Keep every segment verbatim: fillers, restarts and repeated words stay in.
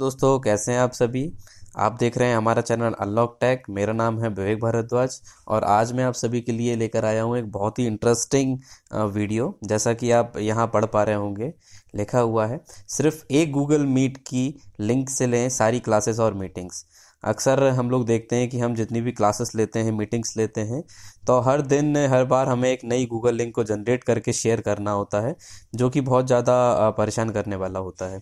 दोस्तों, कैसे हैं आप सभी। आप देख रहे हैं हमारा चैनल अनलॉक टेक। मेरा नाम है विवेक भारद्वाज और आज मैं आप सभी के लिए लेकर आया हूं एक बहुत ही इंटरेस्टिंग वीडियो। जैसा कि आप यहां पढ़ पा रहे होंगे, लिखा हुआ है सिर्फ एक गूगल मीट की लिंक से लें सारी क्लासेस और मीटिंग्स। अक्सर हम लोग देखते हैं कि हम जितनी भी क्लासेस लेते हैं, मीटिंग्स लेते हैं, तो हर दिन हर बार हमें एक नई गूगल लिंक को जनरेट करके शेयर करना होता है, जो कि बहुत ज़्यादा परेशान करने वाला होता है।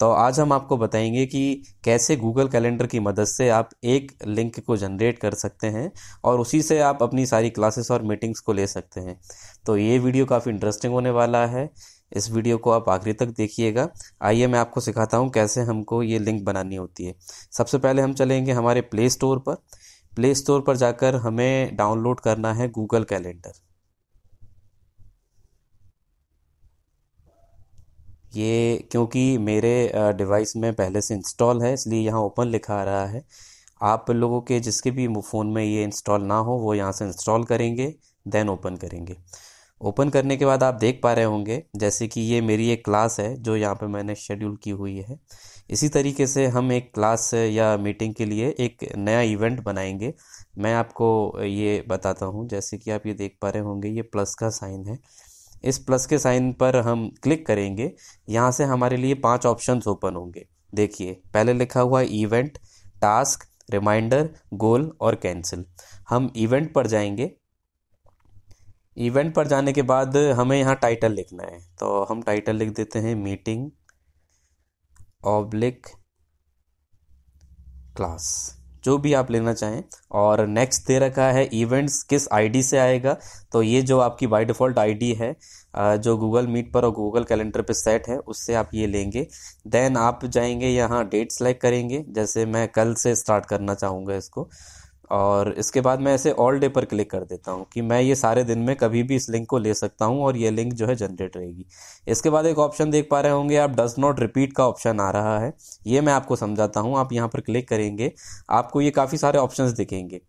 तो आज हम आपको बताएंगे कि कैसे गूगल कैलेंडर की मदद से आप एक लिंक को जनरेट कर सकते हैं और उसी से आप अपनी सारी क्लासेस और मीटिंग्स को ले सकते हैं। तो ये वीडियो काफ़ी इंटरेस्टिंग होने वाला है, इस वीडियो को आप आखिरी तक देखिएगा। आइए मैं आपको सिखाता हूँ कैसे हमको ये लिंक बनानी होती है। सबसे पहले हम चलेंगे हमारे प्ले स्टोर पर। प्ले स्टोर पर जाकर हमें डाउनलोड करना है गूगल कैलेंडर। ये क्योंकि मेरे डिवाइस में पहले से इंस्टॉल है, इसलिए यहाँ ओपन लिखा आ रहा है। आप लोगों के जिसके भी फ़ोन में ये इंस्टॉल ना हो, वो यहाँ से इंस्टॉल करेंगे, देन ओपन करेंगे। ओपन करने के बाद आप देख पा रहे होंगे जैसे कि ये मेरी एक क्लास है जो यहाँ पे मैंने शेड्यूल की हुई है। इसी तरीके से हम एक क्लास या मीटिंग के लिए एक नया इवेंट बनाएंगे। मैं आपको ये बताता हूँ, जैसे कि आप ये देख पा रहे होंगे ये प्लस का साइन है। इस प्लस के साइन पर हम क्लिक करेंगे। यहाँ से हमारे लिए पाँच ऑप्शंस ओपन होंगे। देखिए, पहले लिखा हुआ इवेंट, टास्क, रिमाइंडर, गोल और कैंसिल। हम इवेंट पर जाएंगे। इवेंट पर जाने के बाद हमें यहाँ टाइटल लिखना है, तो हम टाइटल लिख देते हैं मीटिंग ऑब्लिक क्लास, जो भी आप लेना चाहें। और नेक्स्ट दे रखा है इवेंट्स किस आईडी से आएगा, तो ये जो आपकी बाय डिफ़ॉल्ट आईडी है जो गूगल मीट पर और गूगल कैलेंडर पर सेट है, उससे आप ये लेंगे। देन आप जाएंगे यहाँ डेट सेलेक्ट करेंगे, जैसे मैं कल से स्टार्ट करना चाहूँगा इसको। और इसके बाद मैं ऐसे ऑल डे पर क्लिक कर देता हूँ कि मैं ये सारे दिन में कभी भी इस लिंक को ले सकता हूँ और ये लिंक जो है जनरेट रहेगी। इसके बाद एक ऑप्शन देख पा रहे होंगे आप, डज नॉट रिपीट का ऑप्शन आ रहा है। ये मैं आपको समझाता हूँ। आप यहाँ पर क्लिक करेंगे, आपको ये काफ़ी सारे ऑप्शंस दिखेंगे,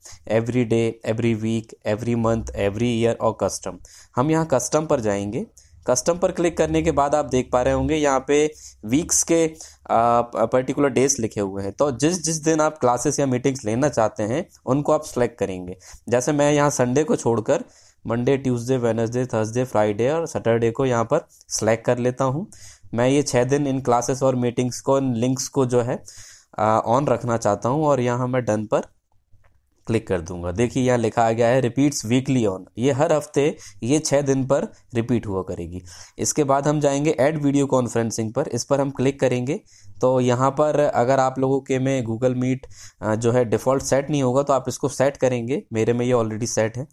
every day, every week, every month, every year और कस्टम। हम यहाँ कस्टम पर जाएंगे। कस्टम पर क्लिक करने के बाद आप देख पा रहे होंगे यहाँ पे वीक्स के पर्टिकुलर डेज लिखे हुए हैं। तो जिस जिस दिन आप क्लासेस या मीटिंग्स लेना चाहते हैं उनको आप सेलेक्ट करेंगे। जैसे मैं यहाँ संडे को छोड़कर Monday, Tuesday, Wednesday, Thursday, Friday और सैटरडे को यहाँ पर सेलेक्ट कर लेता हूँ। मैं ये छः दिन इन क्लासेस और मीटिंग्स को, इन लिंक्स को जो है ऑन रखना चाहता हूँ और यहाँ मैं डन पर क्लिक कर दूंगा। देखिए यहाँ लिखा आ गया है रिपीट्स वीकली ऑन। ये हर हफ्ते ये छः दिन पर रिपीट हुआ करेगी। इसके बाद हम जाएंगे ऐड वीडियो कॉन्फ्रेंसिंग पर। इस पर हम क्लिक करेंगे तो यहाँ पर अगर आप लोगों के में गूगल मीट जो है डिफ़ॉल्ट सेट नहीं होगा तो आप इसको सेट करेंगे। मेरे में ये ऑलरेडी सेट है।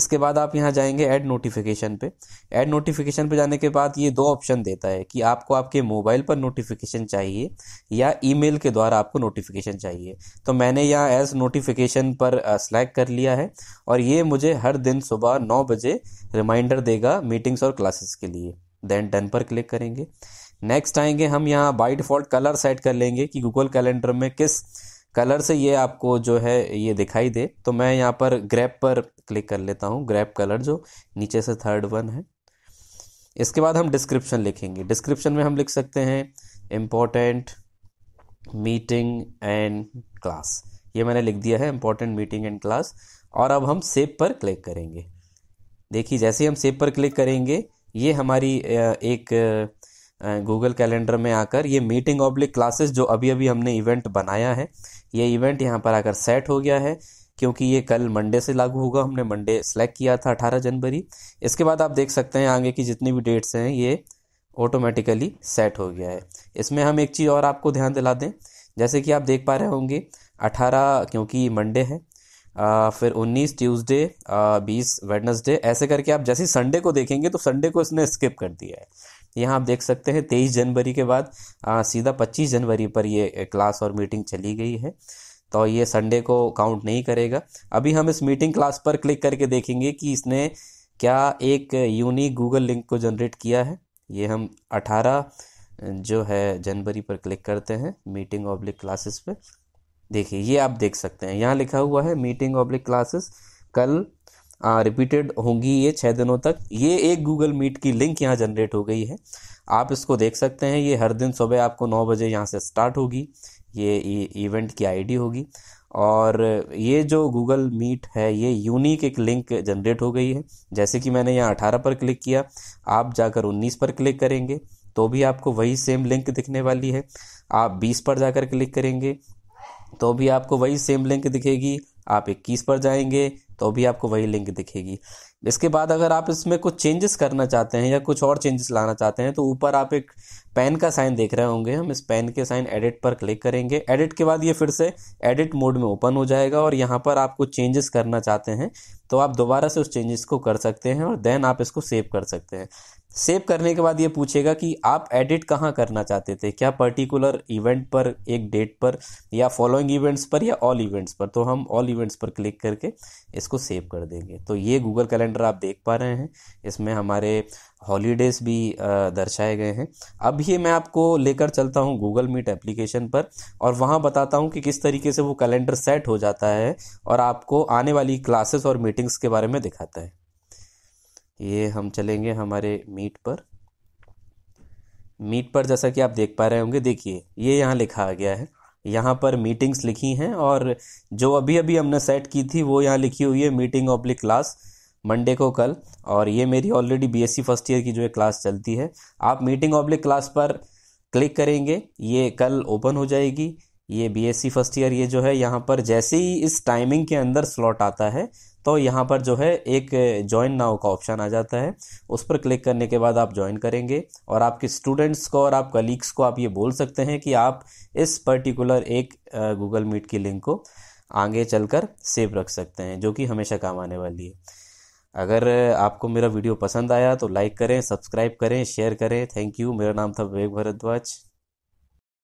इसके बाद आप यहाँ जाएंगे ऐड नोटिफिकेशन पे। ऐड नोटिफिकेशन पे जाने के बाद ये दो ऑप्शन देता है कि आपको आपके मोबाइल पर नोटिफिकेशन चाहिए या ईमेल के द्वारा आपको नोटिफिकेशन चाहिए। तो मैंने यहाँ एज नोटिफिकेशन पर सेलेक्ट कर लिया है और ये मुझे हर दिन सुबह नौ बजे रिमाइंडर देगा मीटिंग्स और क्लासेस के लिए। देन डन पर क्लिक करेंगे। नेक्स्ट आएंगे हम, यहाँ बाय डिफ़ॉल्ट कलर सेट कर लेंगे कि गूगल कैलेंडर में किस कलर से ये आपको जो है ये दिखाई दे। तो मैं यहाँ पर ग्रेप पर क्लिक कर लेता हूँ, ग्रेप कलर जो नीचे से थर्ड वन है। इसके बाद हम डिस्क्रिप्शन लिखेंगे। डिस्क्रिप्शन में हम लिख सकते हैं इम्पोर्टेंट मीटिंग एंड क्लास। ये मैंने लिख दिया है इम्पोर्टेंट मीटिंग एंड क्लास। और अब हम सेव पर क्लिक करेंगे। देखिए जैसे ही हम सेव पर क्लिक करेंगे ये हमारी एक गूगल कैलेंडर में आकर ये मीटिंग ऑब्लिक क्लासेस जो अभी अभी हमने इवेंट बनाया है, ये इवेंट यहाँ पर आकर सेट हो गया है क्योंकि ये कल मंडे से लागू होगा। हमने मंडे सेलेक्ट किया था अठारह जनवरी। इसके बाद आप देख सकते हैं आगे की जितनी भी डेट्स हैं ये ऑटोमेटिकली सेट हो गया है। इसमें हम एक चीज़ और आपको ध्यान दिला दें, जैसे कि आप देख पा रहे होंगे अठारह क्योंकि मंडे है, आ, फिर उन्नीस ट्यूसडे, बीस वेडनेसडे, ऐसे करके आप जैसे संडे को देखेंगे तो संडे को इसने स्किप कर दिया है। यहाँ आप देख सकते हैं तेईस जनवरी के बाद आ, सीधा पच्चीस जनवरी पर ये क्लास और मीटिंग चली गई है, तो ये संडे को काउंट नहीं करेगा। अभी हम इस मीटिंग क्लास पर क्लिक करके देखेंगे कि इसने क्या एक यूनिक गूगल लिंक को जनरेट किया है। ये हम अठारह जो है जनवरी पर क्लिक करते हैं मीटिंग ऑब्लिक क्लासेस पे। देखिए ये आप देख सकते हैं यहाँ लिखा हुआ है मीटिंग ऑब्लिक क्लासेस कल रिपीटेड होंगी ये छः दिनों तक। ये एक गूगल मीट की लिंक यहाँ जनरेट हो गई है, आप इसको देख सकते हैं। ये हर दिन सुबह आपको नौ बजे यहाँ से स्टार्ट होगी, ये इवेंट की आईडी होगी। और ये जो गूगल मीट है ये यूनिक एक लिंक जनरेट हो गई है। जैसे कि मैंने यहाँ अठारह पर क्लिक किया, आप जाकर उन्नीस पर क्लिक करेंगे तो भी आपको वही सेम लिंक दिखने वाली है। आप बीस पर जाकर क्लिक करेंगे तो भी आपको वही सेम लिंक दिखेगी। आप इक्कीस पर जाएंगे तो भी आपको वही लिंक दिखेगी। इसके बाद अगर आप इसमें कुछ चेंजेस करना चाहते हैं या कुछ और चेंजेस लाना चाहते हैं तो ऊपर आप एक पेन का साइन देख रहे होंगे, हम इस पेन के साइन एडिट पर क्लिक करेंगे। एडिट के बाद ये फिर से एडिट मोड में ओपन हो जाएगा और यहाँ पर आप कुछ चेंजेस करना चाहते हैं तो आप दोबारा से उस चेंजेस को कर सकते हैं और देन आप इसको सेव कर सकते हैं। सेव करने के बाद ये पूछेगा कि आप एडिट कहाँ करना चाहते थे, क्या पर्टिकुलर इवेंट पर, एक डेट पर, या फॉलोइंग इवेंट्स पर, या ऑल इवेंट्स पर। तो हम ऑल इवेंट्स पर क्लिक करके इसको सेव कर देंगे। तो ये गूगल कैलेंडर आप देख पा रहे हैं, इसमें हमारे हॉलीडेज भी दर्शाए गए हैं। अब ये मैं आपको लेकर चलता हूँ गूगल मीट एप्लीकेशन पर और वहाँ बताता हूँ कि किस तरीके से वो कैलेंडर सेट हो जाता है और आपको आने वाली क्लासेस और मीटिंग्स के बारे में दिखाता है। ये हम चलेंगे हमारे मीट पर। मीट पर जैसा कि आप देख पा रहे होंगे, देखिए ये यहाँ लिखा गया है, यहाँ पर मीटिंग्स लिखी हैं और जो अभी अभी हमने सेट की थी वो यहाँ लिखी हुई है, मीटिंग ऑब्लिक क्लास मंडे को कल। और ये मेरी ऑलरेडी बीएससी फर्स्ट ईयर की जो है क्लास चलती है। आप मीटिंग ऑब्लिक क्लास पर क्लिक करेंगे, ये कल ओपन हो जाएगी। ये बीएससी फर्स्ट ईयर ये जो है यहाँ पर जैसे ही इस टाइमिंग के अंदर स्लॉट आता है तो यहाँ पर जो है एक ज्वाइन नाउ का ऑप्शन आ जाता है, उस पर क्लिक करने के बाद आप ज्वाइन करेंगे और आपके स्टूडेंट्स को और आप कलीग्स को आप ये बोल सकते हैं कि आप इस पर्टिकुलर एक गूगल मीट की लिंक को आगे चलकर सेव रख सकते हैं, जो कि हमेशा काम आने वाली है। अगर आपको मेरा वीडियो पसंद आया तो लाइक करें, सब्सक्राइब करें, शेयर करें। Thank you. मेरा नाम था विवेक भारद्वाज।